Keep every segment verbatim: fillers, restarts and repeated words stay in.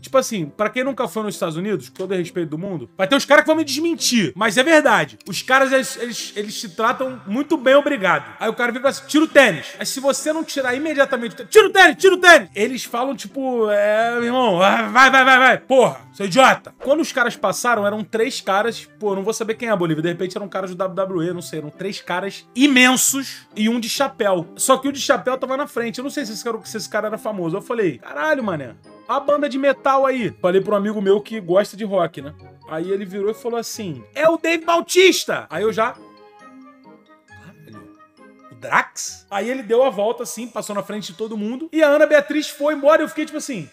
Tipo assim, pra quem nunca foi nos Estados Unidos, com todo o respeito do mundo, vai ter os caras que vão me desmentir. Mas é verdade. Os caras, eles, eles, eles te tratam muito bem, obrigado. Aí o cara vem e fala assim, tira o tênis. Aí se você não tirar imediatamente o tênis, tira o tênis, tira o tênis. Eles falam, tipo, é, meu irmão, vai, vai, vai, vai. Porra, seu idiota. Quando os caras passaram, eram três caras, pô, não vou saber quem é a Bolívia. De repente eram caras do W W E, não sei. Eram três caras imensos e um de chapéu. Só que o de chapéu tava na frente. Eu não sei se esse cara, se esse cara era famoso. Eu falei, caralho, mané. A banda de metal aí. Falei pra um amigo meu que gosta de rock, né? Aí ele virou e falou assim, é o Dave Bautista! Aí eu já... Caralho. O Drax? Aí ele deu a volta assim, passou na frente de todo mundo. E a Ana Beatriz foi embora e eu fiquei tipo assim...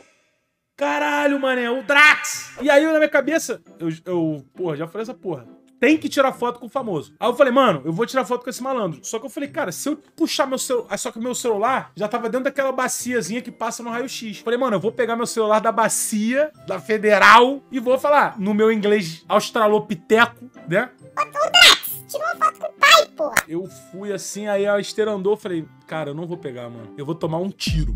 Caralho, mané, o Drax! E aí na minha cabeça... Eu, eu porra, já falei essa porra. Tem que tirar foto com o famoso. Aí eu falei, mano, eu vou tirar foto com esse malandro. Só que eu falei, cara, se eu puxar meu celular... Só que o meu celular já tava dentro daquela baciazinha que passa no raio-x. Falei, mano, eu vou pegar meu celular da bacia, da federal, e vou falar no meu inglês australopiteco, né? Tirou uma foto com o pai, porra. Eu fui assim, aí a esteira andou, falei, cara, eu não vou pegar, mano. Eu vou tomar um tiro.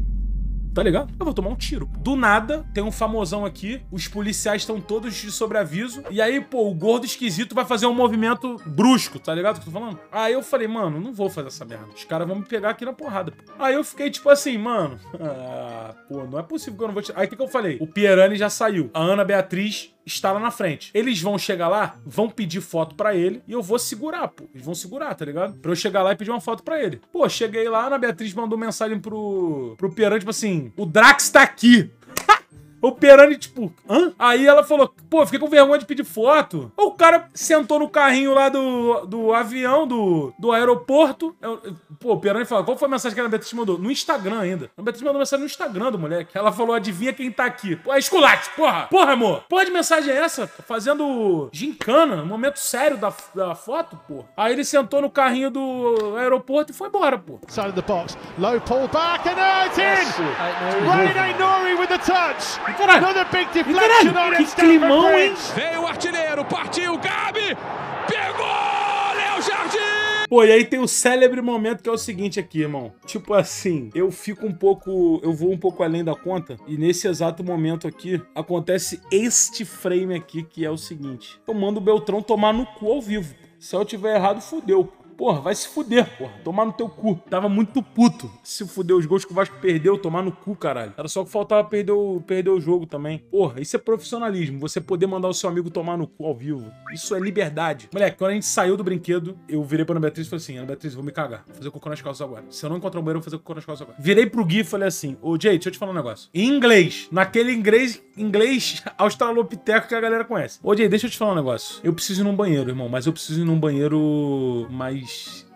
Tá ligado? Eu vou tomar um tiro. Do nada, tem um famosão aqui, os policiais estão todos de sobreaviso, e aí, pô, o gordo esquisito vai fazer um movimento brusco, tá ligado o que eu tô falando? Aí eu falei, mano, não vou fazer essa merda. Os caras vão me pegar aqui na porrada. Aí eu fiquei tipo assim, mano, ah, pô, não é possível que eu não vou tirar. Aí o que que eu falei? O Pierani já saiu. A Ana Beatriz... está lá na frente. Eles vão chegar lá, vão pedir foto pra ele e eu vou segurar, pô. Eles vão segurar, tá ligado? Pra eu chegar lá e pedir uma foto pra ele. Pô, cheguei lá, a Ana Beatriz mandou mensagem pro... pro Pierani, tipo assim, o Drax tá aqui. O Pierani, tipo, hã? Aí ela falou, pô, fiquei com vergonha de pedir foto. O cara sentou no carrinho lá do, do avião, do, do aeroporto. Eu, pô, o Pierani falou, qual foi a mensagem que a Ana Beatriz mandou? No Instagram ainda. A Ana Beatriz mandou mensagem no Instagram do moleque. Ela falou, adivinha quem tá aqui. Pô, é esculacho, porra. Porra, amor. Porra de mensagem é essa? Fazendo gincana, no momento sério da, da foto, pô. Aí ele sentou no carrinho do aeroporto e foi embora, pô. Side of the box. Low pull back and it's in! Rene Nori with the touch! Caralho, que climão, hein? Veio o artilheiro, partiu, Gabi, pegou, Léo Jardim! Pô, e aí tem o célebre momento que é o seguinte aqui, irmão. Tipo assim, eu fico um pouco, eu vou um pouco além da conta. E nesse exato momento aqui, acontece este frame aqui, que é o seguinte. Eu mando o Beltrão tomar no cu ao vivo. Se eu tiver errado, fudeu. Porra, vai se fuder, porra. Tomar no teu cu. Tava muito puto. Se fuder os gols que o Vasco perdeu, tomar no cu, caralho. Era só que faltava perder o, perder o jogo também. Porra, isso é profissionalismo. Você poder mandar o seu amigo tomar no cu ao vivo. Isso é liberdade. Moleque, quando a gente saiu do brinquedo, eu virei pra Ana Beatriz e falei assim, Ana Beatriz, vou me cagar. Vou fazer cocô nas calças agora. Se eu não encontrar o banheiro, eu vou fazer cocô nas calças agora. Virei pro Gui e falei assim, ô Jay, deixa eu te falar um negócio. Em inglês, naquele inglês, inglês australopiteco que a galera conhece. Ô Jay, deixa eu te falar um negócio. Eu preciso ir num banheiro, irmão, mas eu preciso ir num banheiro mais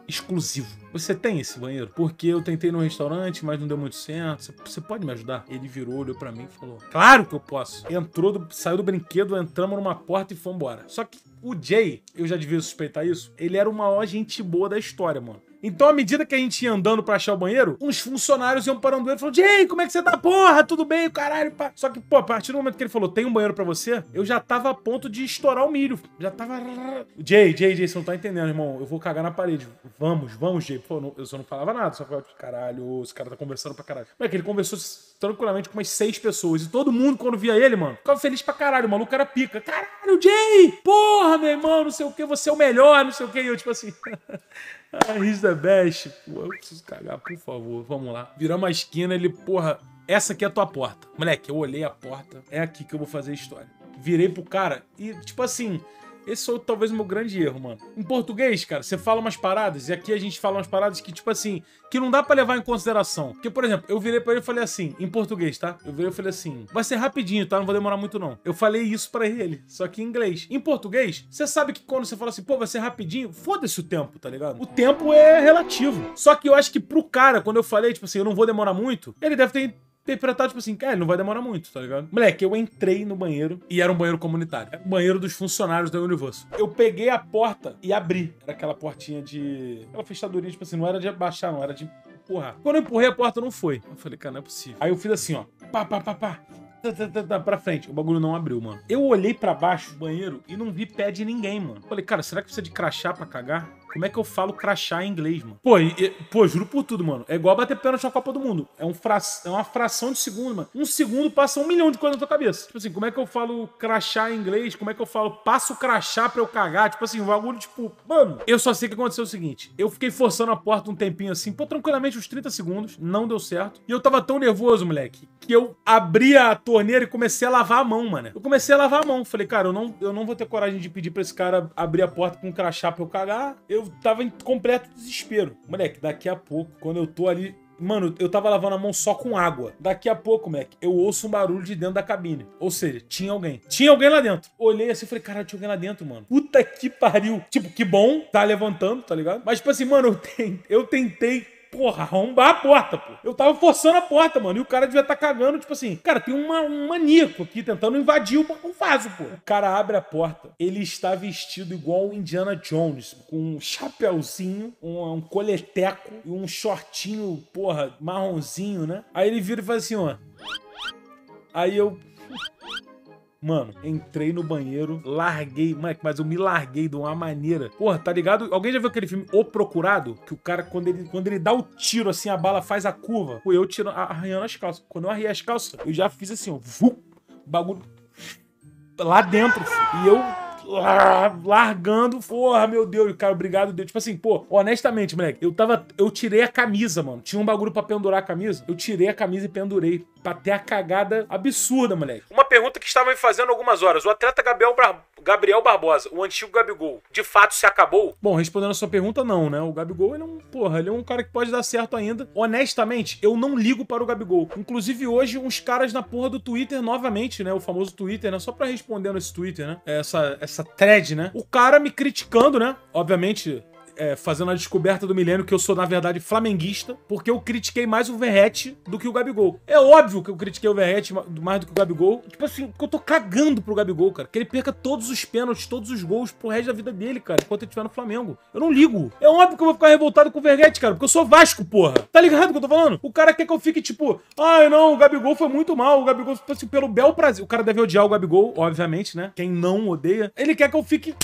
exclusivo. Você tem esse banheiro? Porque eu tentei no restaurante, mas não deu muito certo. Você pode me ajudar? Ele virou, olhou pra mim e falou, claro que eu posso. Entrou, do, saiu do brinquedo, entramos numa porta e foi embora. Só que o Jay, eu já devia suspeitar isso, ele era o maior gente boa da história, mano. Então, à medida que a gente ia andando pra achar o banheiro, uns funcionários iam parando ele e falaram, Jay, como é que você tá, porra? Tudo bem, caralho, pá. Só que, pô, a partir do momento que ele falou, tem um banheiro pra você, eu já tava a ponto de estourar o milho. Já tava... Jay, Jay, Jay, você não tá entendendo, irmão. Eu vou cagar na parede. Vamos, vamos, Jay. Pô, eu só não falava nada. Só falava, caralho, esse cara tá conversando pra caralho. Como é que ele conversou tranquilamente com umas seis pessoas. E todo mundo, quando via ele, mano, ficava feliz pra caralho. O maluco era pica. Caralho, Jay! Porra, meu irmão, não sei o que, você é o melhor, não sei o que. E eu, tipo assim... Ah, he's the best. Pô, eu preciso cagar, por favor. Vamos lá. Viramos a esquina, ele, porra, essa aqui é a tua porta. Moleque, eu olhei a porta. É aqui que eu vou fazer a história. Virei pro cara e, tipo assim... Esse foi talvez o meu grande erro, mano. Em português, cara, você fala umas paradas, e aqui a gente fala umas paradas que, tipo assim, que não dá pra levar em consideração. Porque, por exemplo, eu virei pra ele e falei assim, em português, tá? Eu virei e falei assim, vai ser rapidinho, tá? Não vou demorar muito, não. Eu falei isso pra ele, só que em inglês. Em português, você sabe que quando você fala assim, pô, vai ser rapidinho, foda-se o tempo, tá ligado? O tempo é relativo. Só que eu acho que pro cara, quando eu falei, tipo assim, eu não vou demorar muito, ele deve ter... interpretar, tipo assim, cara, não vai demorar muito, tá ligado? Moleque, eu entrei no banheiro e era um banheiro comunitário. Era um banheiro dos funcionários da Universo. Eu peguei a porta e abri. Era aquela portinha de... Aquela fechadurinha, tipo assim, não era de abaixar, não, era de empurrar. Quando eu empurrei, a porta não foi. Eu falei, cara, não é possível. Aí eu fiz assim, ó. Pá, pá, pá, pá. Pra frente. O bagulho não abriu, mano. Eu olhei pra baixo do banheiro e não vi pé de ninguém, mano. Falei, cara, será que precisa de crachá pra cagar? Como é que eu falo crachá em inglês, mano? Pô, e, e, pô, juro por tudo, mano. É igual bater pênalti na Copa do Mundo. É, um fra... é uma fração de segundo, mano. Um segundo passa um milhão de coisas na tua cabeça. Tipo assim, como é que eu falo crachá em inglês? Como é que eu falo passo crachá pra eu cagar? Tipo assim, um bagulho, tipo... Mano, eu só sei que aconteceu o seguinte. Eu fiquei forçando a porta um tempinho assim, pô, tranquilamente uns trinta segundos. Não deu certo. E eu tava tão nervoso, moleque, que eu abri a torneira e comecei a lavar a mão, mano. Eu comecei a lavar a mão. Falei, cara, eu não, eu não vou ter coragem de pedir pra esse cara abrir a porta com um crachá pra eu cagar. Eu tava em completo desespero. Moleque, daqui a pouco, quando eu tô ali... Mano, eu tava lavando a mão só com água. Daqui a pouco, moleque, eu ouço um barulho de dentro da cabine. Ou seja, tinha alguém. Tinha alguém lá dentro. Olhei assim e falei, caralho, tinha alguém lá dentro, mano. Puta que pariu. Tipo, que bom, tá levantando, tá ligado? Mas tipo assim, mano, eu tentei... Eu tentei porra, arrombar a porta, pô. Eu tava forçando a porta, mano. E o cara devia estar tá cagando, tipo assim... Cara, tem uma, um maníaco aqui tentando invadir o, o vaso, pô. O cara abre a porta. Ele está vestido igual o Indiana Jones. Com um chapéuzinho, um, um coleteco e um shortinho, porra, marronzinho, né? Aí ele vira e faz assim, ó. Aí eu... Mano, entrei no banheiro, larguei, moleque, mas eu me larguei de uma maneira. Porra, tá ligado? Alguém já viu aquele filme O Procurado? Que o cara, quando ele, quando ele dá o tiro, assim, a bala faz a curva. Pô, eu tiro, arranhando as calças. Quando eu arranhei as calças, eu já fiz assim, ó. Vup, bagulho lá dentro. E eu... largando, porra, meu Deus, cara, obrigado, Deus. Tipo assim, pô, honestamente, moleque, eu tava, eu tirei a camisa, mano. Tinha um bagulho pra pendurar a camisa. Eu tirei a camisa e pendurei. Pra ter a cagada absurda, moleque. Uma pergunta que estava me fazendo há algumas horas. O atleta Gabriel, Bar Gabriel Barbosa, o antigo Gabigol, de fato se acabou? Bom, respondendo a sua pergunta, não, né? O Gabigol, ele é um, porra, ele é um cara que pode dar certo ainda. Honestamente, eu não ligo para o Gabigol. Inclusive, hoje, uns caras na porra do Twitter, novamente, né? O famoso Twitter, né? Só pra respondendo esse Twitter, né? Essa... essa Essa thread, né? O cara me criticando, né? Obviamente... É, fazendo a descoberta do milênio que eu sou, na verdade, flamenguista, porque eu critiquei mais o Verrete do que o Gabigol. É óbvio que eu critiquei o Verrete mais do que o Gabigol. Tipo assim, que eu tô cagando pro Gabigol, cara. Que ele perca todos os pênaltis, todos os gols pro resto da vida dele, cara, enquanto ele estiver no Flamengo. Eu não ligo. É óbvio que eu vou ficar revoltado com o Verrete, cara, porque eu sou Vasco, porra. Tá ligado o que eu tô falando? O cara quer que eu fique, tipo, ai, não, o Gabigol foi muito mal, o Gabigol, tipo assim, pelo bel prazer. O cara deve odiar o Gabigol, obviamente, né? Quem não odeia. Ele quer que eu fique...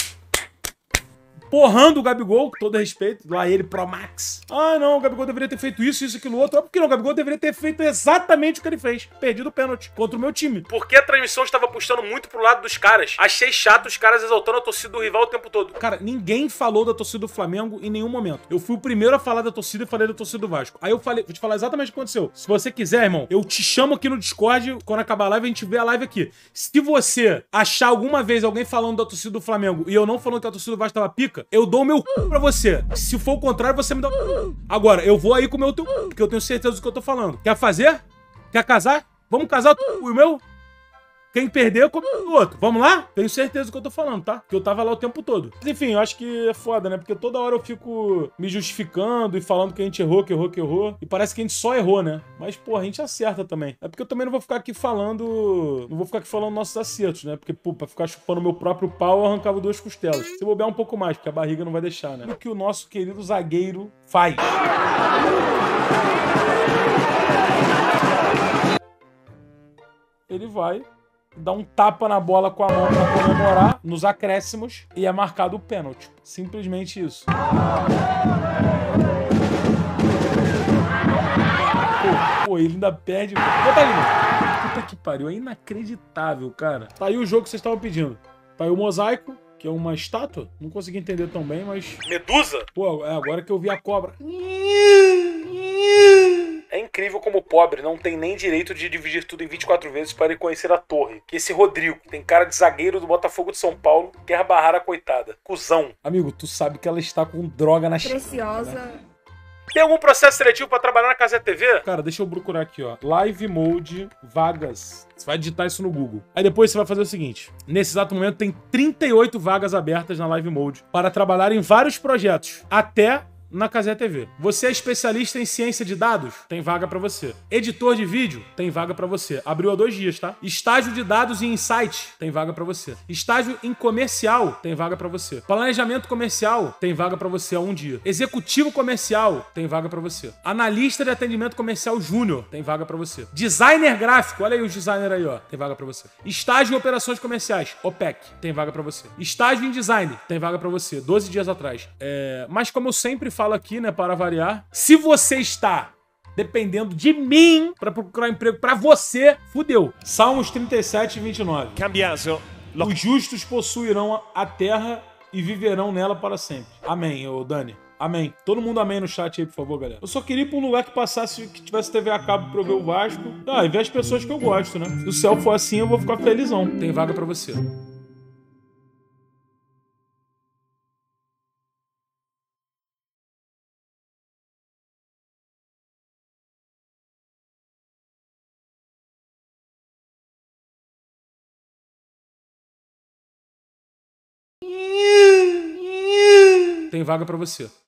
porrando o Gabigol, com todo respeito, lá ele pro Max. Ah, não, o Gabigol deveria ter feito isso, isso, aquilo, outro. Ah, por que não? O Gabigol deveria ter feito exatamente o que ele fez. Perdido o pênalti contra o meu time. Porque a transmissão estava puxando muito pro lado dos caras. Achei chato os caras exaltando a torcida do rival o tempo todo. Cara, ninguém falou da torcida do Flamengo em nenhum momento. Eu fui o primeiro a falar da torcida e falei da torcida do Vasco. Aí eu falei, vou te falar exatamente o que aconteceu. Se você quiser, irmão, eu te chamo aqui no Discord, quando acabar a live, a gente vê a live aqui. Se você achar alguma vez alguém falando da torcida do Flamengo e eu não falando que a torcida do Vasco tava pica, eu dou o meu c... pra você. Se for o contrário, você me dá o c... Agora, eu vou aí com o meu teu c... porque eu tenho certeza do que eu tô falando. Quer fazer? Quer casar? Vamos casar c... o meu? Quem perder, eu como o outro. Vamos lá? Tenho certeza do que eu tô falando, tá? Que eu tava lá o tempo todo. Mas, enfim, eu acho que é foda, né? Porque toda hora eu fico me justificando e falando que a gente errou, que errou, que errou. E parece que a gente só errou, né? Mas, porra, a gente acerta também. É porque eu também não vou ficar aqui falando... Não vou ficar aqui falando nossos acertos, né? Porque, pô, pra ficar chupando meu próprio pau, eu arrancava duas costelas. Se bobear um pouco mais, porque a barriga não vai deixar, né? O que o nosso querido zagueiro faz. Ele vai... dá um tapa na bola com a mão pra comemorar, nos acréscimos, e é marcado o pênalti. Simplesmente isso. Pô, pô, ele ainda perde... Bota ali, mano. Puta que pariu, é inacreditável, cara. Tá aí o jogo que vocês estavam pedindo. Tá aí o mosaico, que é uma estátua. Não consegui entender tão bem, mas... Medusa? Pô, é agora que eu vi a cobra. É incrível como o pobre não tem nem direito de dividir tudo em vinte e quatro vezes para ele conhecer a torre. Que esse Rodrigo, tem cara de zagueiro do Botafogo de São Paulo, quer barrar a coitada. Cusão. Amigo, tu sabe que ela está com droga na xícara. Preciosa. Né? Tem algum processo seletivo para trabalhar na Cazé T V? Cara, deixa eu procurar aqui, ó. Live Mode, vagas... Você vai digitar isso no Google. Aí depois você vai fazer o seguinte. Nesse exato momento tem trinta e oito vagas abertas na Live Mode para trabalhar em vários projetos. Até na Cazé T V. Você é especialista em ciência de dados? Tem vaga pra você. Editor de vídeo? Tem vaga pra você. Abriu há dois dias, tá? Estágio de dados e insight? Tem vaga pra você. Estágio em comercial? Tem vaga pra você. Planejamento comercial? Tem vaga pra você há um dia. Executivo comercial? Tem vaga pra você. Analista de atendimento comercial júnior? Tem vaga pra você. Designer gráfico? Olha aí os designers aí, ó. Tem vaga pra você. Estágio em operações comerciais? O P E C? Tem vaga pra você. Estágio em design? Tem vaga pra você. doze dias atrás. É... Mas como eu sempre falo, falo aqui, né, para variar. Se você está dependendo de mim para procurar emprego para você, fudeu. Salmos trinta e sete, vinte e nove. Cambiasso. Os justos possuirão a terra e viverão nela para sempre. Amém, ô Dani. Amém. Todo mundo amém no chat aí, por favor, galera. Eu só queria ir pra um lugar que passasse, que tivesse T V a cabo pra eu ver o Vasco. Ah, e ver as pessoas que eu gosto, né? Se o céu for assim, eu vou ficar felizão. Tem vaga para você. Tem vaga pra você.